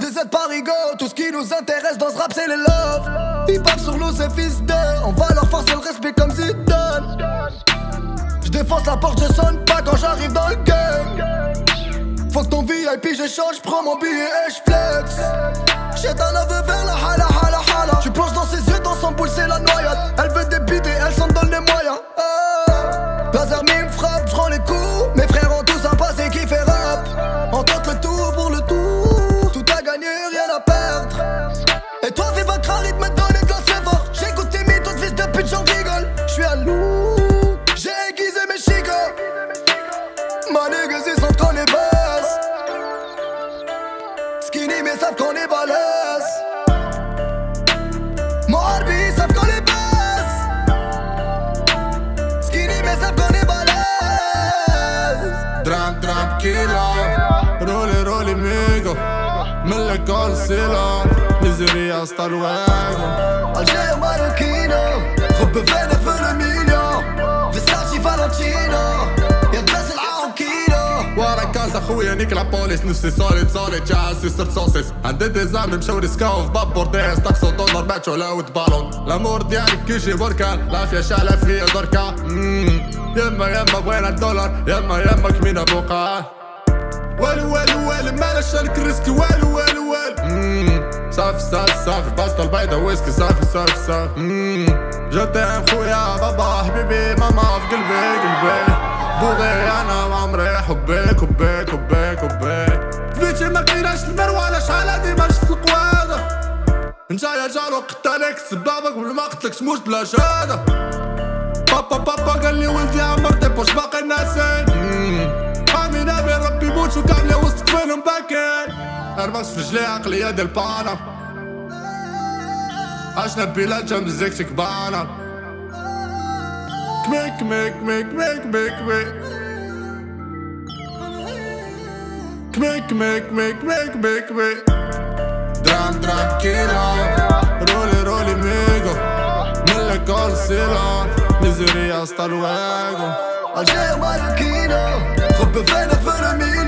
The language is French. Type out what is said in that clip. Des aides parigots, tout ce qui nous intéresse dans ce rap c'est les love. Ils bavent sur nous c'est fils d'eux, on va leur forcer le respect comme Zidane. Je défonce la porte, je sonne pas quand j'arrive dans le game. Faut que ton VIP j'échange, j'prends mon billet et j'flex. J'ai un aveu vers la hala hala hala. Tu plonges dans ses yeux, dans son boule c'est la noyade. Elle veut des bides et elle s'en donne les moyens. Laser mime frappe, j'rends les coups. Mes frères ont tous un passé qui fait rap. On tente le tout pour le tout. Tout à gagner, rien à perdre. Et toi vive à Krarit, m'a donné de la sévère. J'écoute tes mythos de fils de pute, j'en rigole. J'suis à loup. Ma nigga, ils sentent qu'on est basse. Skinny, mais savent qu'on est balèze. Mon harbi, ils savent qu'on est basse. Skinny, mais savent qu'on est balèze. Dram, dram, kila. Rolly, rolly, migo. Min l'alcool, c'est là. Missouri, hasta luego. Alger, Marocchino. Trop peu vénère, veut le million. Versace, Valentino. ورا كازا خويا نيكلا بوليس نفسي صولد صولد جاسي صرت صوصيس عندي ديزاين نمشاو نسكاو في باب بورديس طاكسو دولار باتشو لاوت بالون لامور ديالك كيجي بركان العافية شاعلة فيا دركا يما يما بغينا الدولار يما يما كمينا بوقع والو والو والو مالاش شارك الريسكي والو والو والو صافي صافي صافي باسطة البيضة ويسكي صافي صافي صافي جاتي ام خويا بابا حبيبي ماما في قلبي قلبي بوغي انا وعمري حبي كبي كبي كبي فيتشي ما كيناش المروه شحال ديما شفت القواده نجايه جارو قتالك سبابك قبل ما قتلكش موش بلا شهاده بابا بابا قال لي ولدي عمرتي باش باقي ناسي امين ابي ربي يموت وكامله وسط فيهم باكي ارماس في رجلي عقليه ديال بانا عشنا بلا جنب زيكتي كبانا Make, make, make, make, make, make. Make, make, make, make, make, make. Dram, dram, kila. Rolly, rolly, migo. Min l'alcool, c'est là. Missouri, hasta luego. Alger, Marocchino. Trop peu vénère, veut le million.